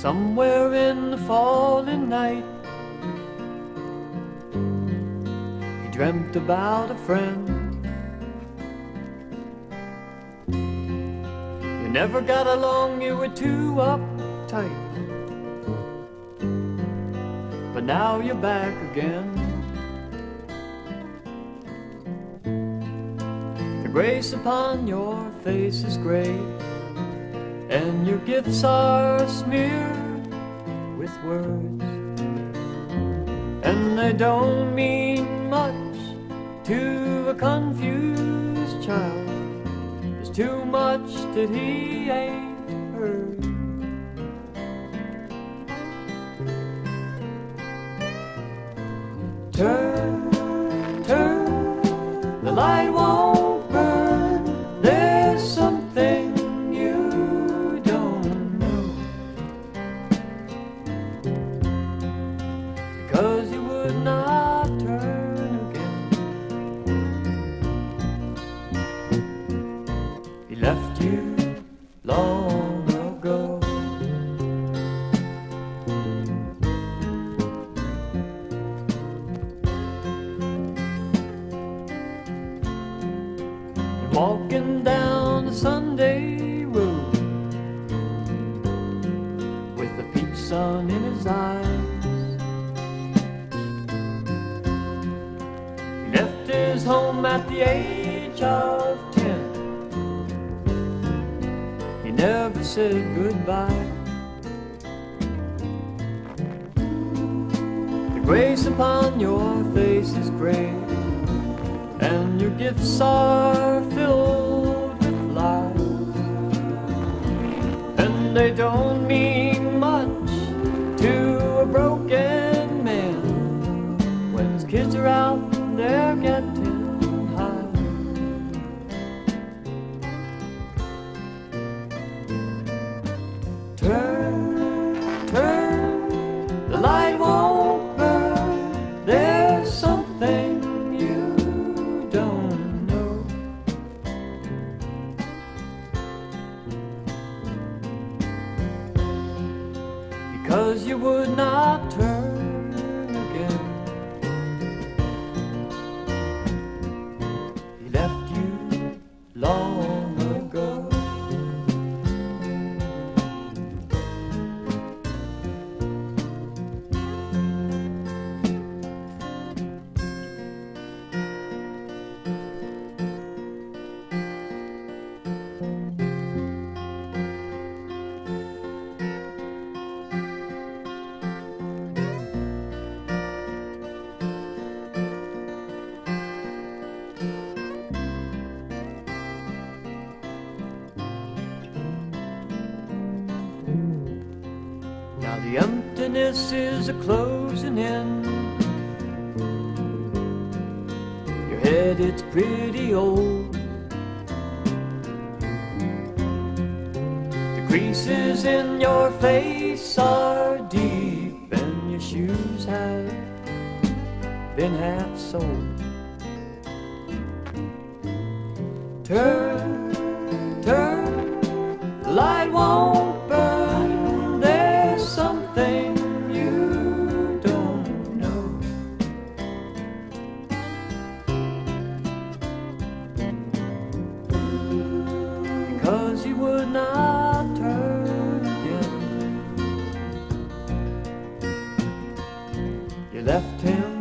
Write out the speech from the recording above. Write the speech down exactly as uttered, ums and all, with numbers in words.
somewhere in the falling night. He dreamt about a friend. You never got along, you were too uptight, but now you're back again. The grace upon your face is gray, and your gifts are smeared with words, and they don't mean much to a confused child. There's too much that he ain't heard. Turn, turn, the light won't burn. Cause you would not turn again. He left you long ago. You're walking down a Sunday road with the peach sun in his eyes. His home at the age of ten. He never said goodbye. The grace upon your face is gray, and your gifts are filled with lies, and they don't mean much to a broken man. When his kids are out, they're getting high. Turn, turn, the light won't burn. There's something you don't know. Because you would not turn. Long ago. The emptiness is a closing in. Your head, it's pretty old. The creases in your face are deep, and your shoes have been half sold. Turn, turn, the light won't burn. Because you would not turn again. You left him.